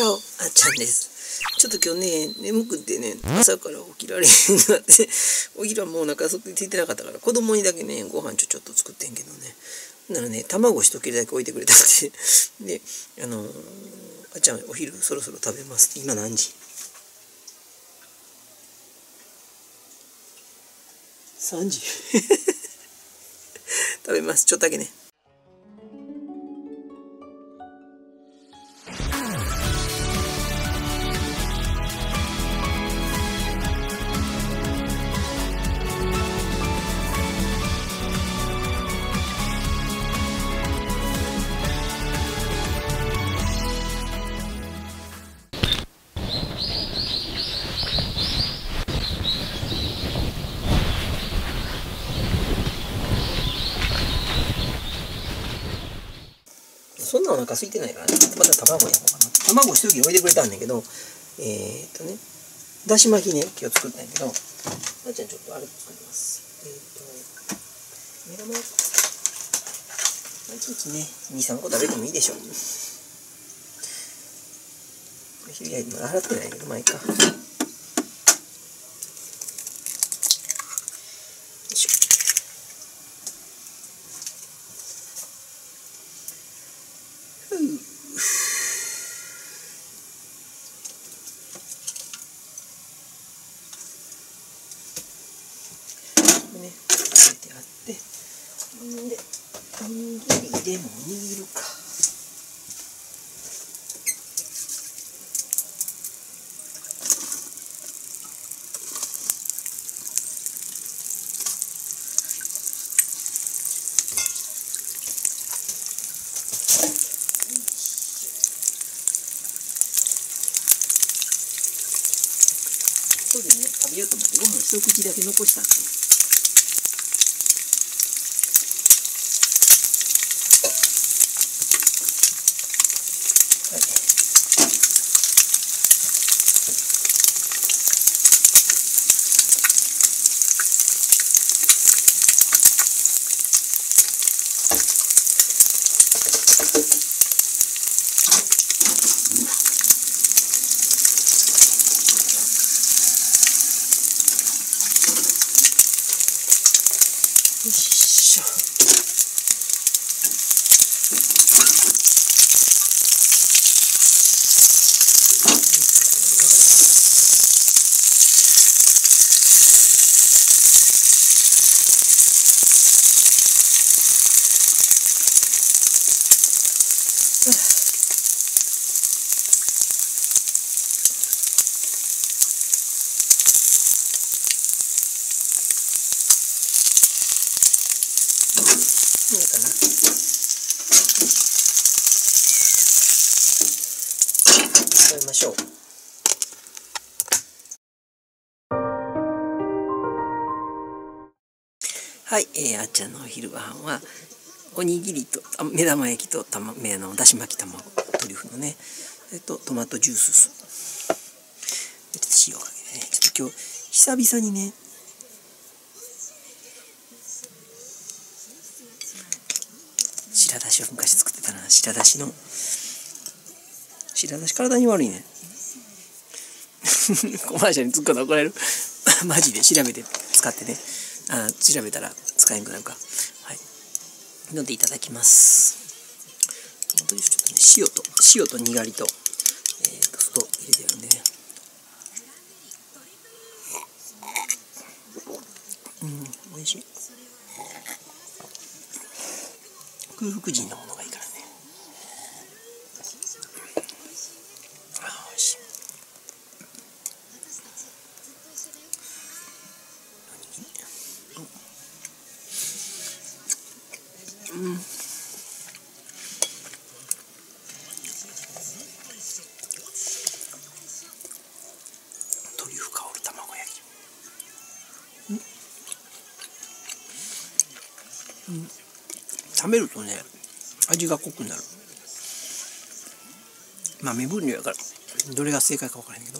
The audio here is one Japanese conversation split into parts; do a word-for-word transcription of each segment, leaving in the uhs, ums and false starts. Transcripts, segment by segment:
チャオ、あっちゃんです。ちょっと今日ね、眠くってね、朝から起きられへんなって、お昼はもうお腹そっくりついてなかったから、子供にだけね、ご飯ちょちょっと作ってんけどね。ならね、卵一切れだけ置いてくれたって。で、あのー、あっちゃん、お昼そろそろ食べます。今何時 ?さん 時。食べます。ちょっとだけね。そんなお腹空いてないからね。また卵やろうかな。卵一時置いてくれたんだけど、えー、っとね、だし巻きね、今日作ったんやけど、あっちゃんちょっとあれ作ります。えー、っと、目玉、いちいちね、に、さんこ食べてもいいでしょう。お昼焼いても洗ってないけど、まあいいか。よいしょ。でも握るか。そうでね、食べようと思ってご飯一口だけ残したんですよ。はい、えー、あっちゃんのお昼ご飯はおにぎりと目玉焼きとたま目のだし巻き卵トリュフのね、えっとトマトジュースでちょっと塩かけてね、ちょっと今日久々にね白だしを昔作ってたな。白だしの白だし体に悪いねコマーシャルに突っ込んで怒られるマジで調べて使ってね。あ、調べたら使えんくなるか。はい。のでいただきます。ちょっとね、塩と、塩とにがりと、えー、と外入れてるんでね。うん、美味しい。空腹時のものがいいからね。あ、美味しい。うん、トリュフ香る卵焼き、うんうん、食べるとね味が濃くなる。まあ目分量やからどれが正解か分からへんけど、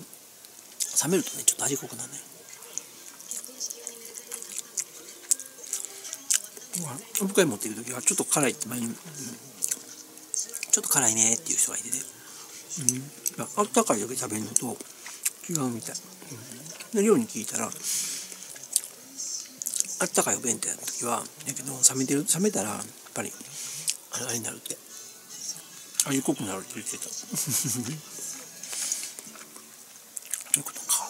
冷めるとねちょっと味濃くなるね。僕が持っていくときはちょっと辛いって前に、うん、ちょっと辛いねっていう人がいてて、あったかいだけ食べるのと違うみたい。で寮に聞いたらあったかいお弁当やった時はやけど冷めてる冷めたらやっぱりあれになるって味濃くなるって言ってた。そういうことか。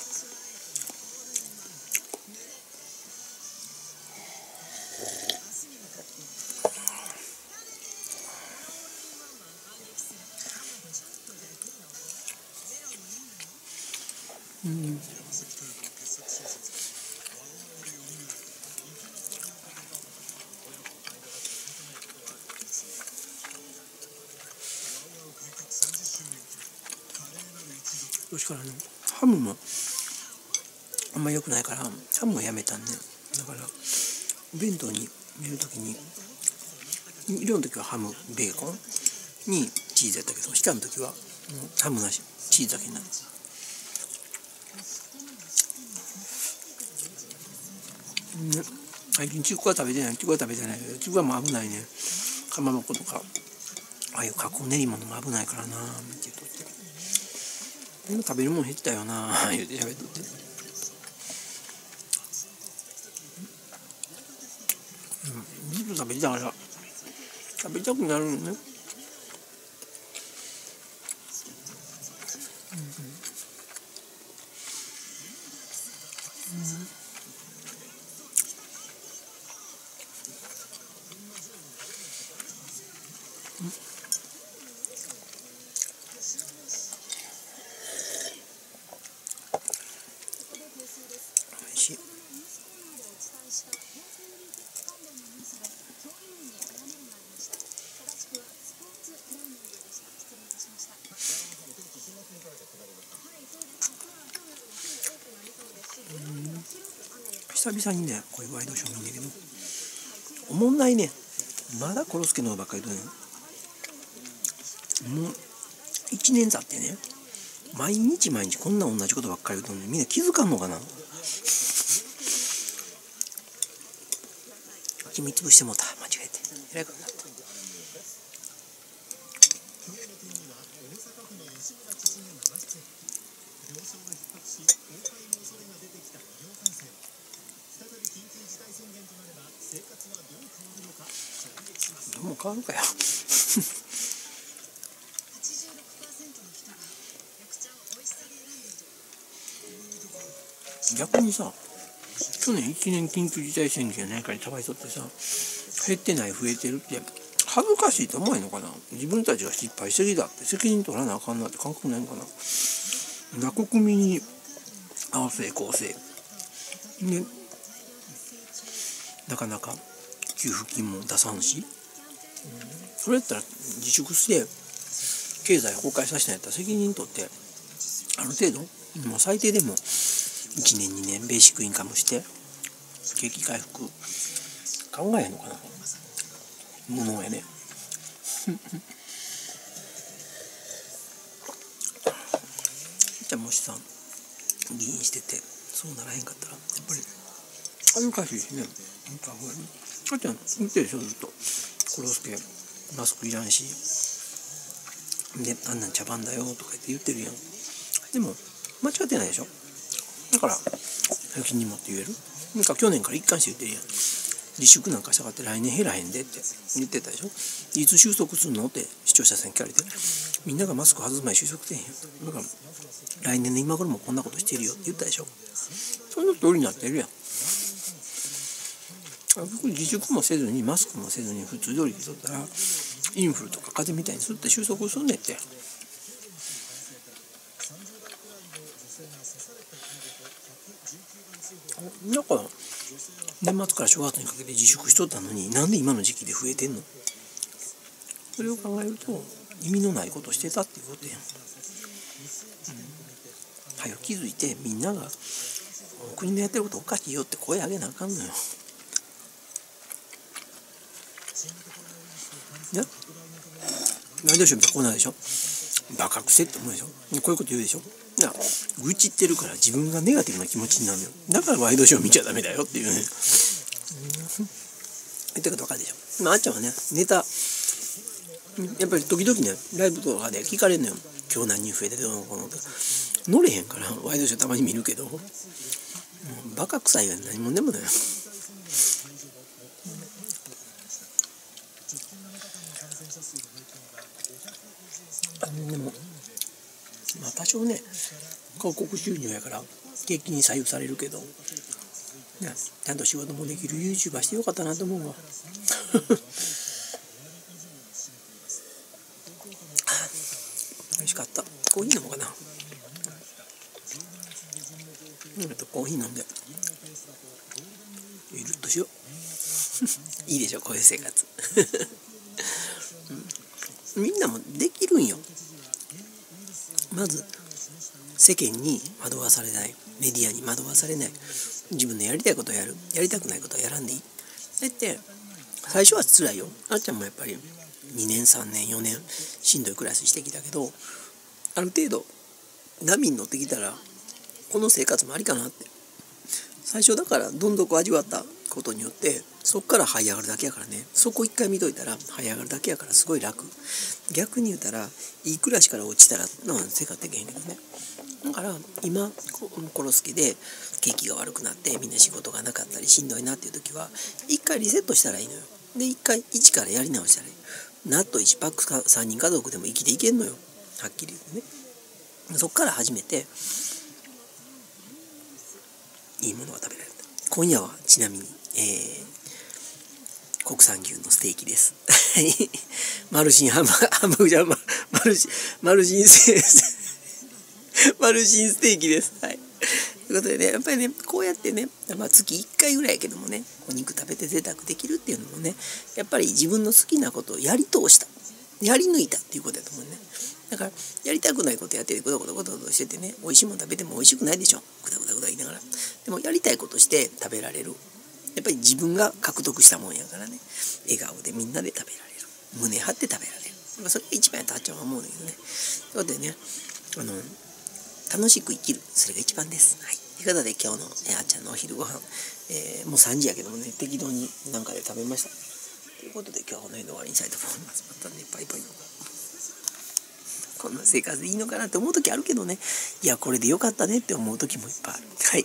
うん。そしたらね、ハムもあんま良くないからハムをやめたんね。だからお弁当に入れるときに量のときはハムベーコンにチーズやったけど下のときはもうハムなしチーズだけになる。ね、最近中華は食べてない中華は食べてないけど中華も危ないね。かまぼことかああいう加工練り物も危ないからなあ見てとって今食べるもん減ったよなあ言うて喋っとってうんずっと食べてたから食べたくなるよね。久々にね、こういうワイドショー見るんだけどおもんないね。まだコロスケのばっかりとねもういちねん経ってね毎日毎日こんな同じことばっかり言うとねみんな気づかんのかな。君潰してもうた間違えて偉いことになった。どうも変わるかよ。逆にさ去年いちねん緊急事態宣言なんかにたばいとってさ減ってない増えてるって恥ずかしいと思うのかな。自分たちが失敗してきたって責任取らなあかんなって感覚ないのかな。な国民に合わせ構成でなかなか給付金も出さんし、うん、それやったら自粛して経済崩壊させたんやったら責任取ってある程度、うん、もう最低でもいちねんにねんベーシックインカムして景気回復考えへんのかな無能やね。じゃあもしさ議員しててそうならへんかったらやっぱり恥ずかしいしね。なんかかっちゃん見てるでしょずっとコロスケマスクいらんしであんなん茶番だよとか言って言ってるやん。でも間違ってないでしょ。だから責任持って言えるなんか去年から一貫して言ってるやん自粛なんかしたかって来年減らへんでって言ってたでしょ。いつ収束すんのって視聴者さん聞かれてみんながマスク外す前収束せへんだから来年の今頃もこんなことしてるよって言ったでしょ。その通りになってるやん。自粛もせずにマスクもせずに普通通りでとったらインフルとか風邪みたいにするって収束すんねって。なんか年末から正月にかけて自粛しとったのになんで今の時期で増えてんの。それを考えると意味のないことしてたっていうことやん、うん、早く気づいてみんなが国のやってることおかしいよって声上げなあかんのよ。ね、ワイドショーみたいなコーナーでしょバカくせって思うでしょこういうこと言うでしょいや愚痴ってるから自分がネガティブな気持ちになるのよ。だからワイドショー見ちゃダメだよっていうね。言ったことわかるでしょ。まああっちゃんはねネタやっぱり時々ねライブとかで聞かれるのよ。今日何人増えてどうのこうのとか乗れへんから、ワイドショーたまに見るけど、もうバカ臭いが何もでもない。でもまあ多少ね広告収入やから景気に左右されるけど、ね、ちゃんと仕事もできる YouTuber してよかったなと思うわ。美味しかった。コーヒー飲もうかな。うんとコーヒー飲んでゆるっとしよう。いいでしょこういう生活。みんなもできるんよ。まず世間に惑わされない、メディアに惑わされない、自分のやりたいことをやる、やりたくないことはやらんでいい。だって最初はつらいよ。あっちゃんもやっぱりにねんさんねんよねんしんどいクラスしてきたけど、ある程度波に乗ってきたらこの生活もありかなって。最初だからどんどこ味わったことによってそこから這い上がるだけやからね。そこ一回見といたら這い上がるだけやからすごい楽。逆に言うたらいい暮らしから落ちたらなんせかってけへんけどね。だから今コロスケで景気が悪くなってみんな仕事がなかったりしんどいなっていう時は一回リセットしたらいいのよ。で一回一からやり直したらいい。納豆いちパックかさんにん家族でも生きていけんのよ、はっきり言うとね。そっから始めていいものが食べられる。今夜はちなみに、えー、国産牛のステーキです。マルシンハンバーグじゃマルシンマルシンステーキマルシンステーキです。はい。ということでね、やっぱりねこうやってね、まあ、月いっかいぐらいやけどもね、お肉食べて贅沢できるっていうのもね、やっぱり自分の好きなことをやり通した、やり抜いたっていうことだと思うね。だからやりたくないことやっててグダグダグダグダしててね、美味しいもの食べても美味しくないでしょ、グダグダグダ言いながら。でもやりたいことして食べられる、やっぱり自分が獲得したもんやからね、笑顔でみんなで食べられる、胸張って食べられる、まあ、それが一番やったあっちゃんは思うんだけどね。ということでね、あの楽しく生きる、それが一番です。はい。ということで今日の、えー、あっちゃんのお昼ご飯、えー、もうさんじやけどもね、適当になんかで食べました。ということで今日はこの辺で終わりにしたいと思います。またね、バイバイ。こんな生活でいいのかなって思う時あるけどね、いやこれでよかったねって思う時もいっぱいある。はい。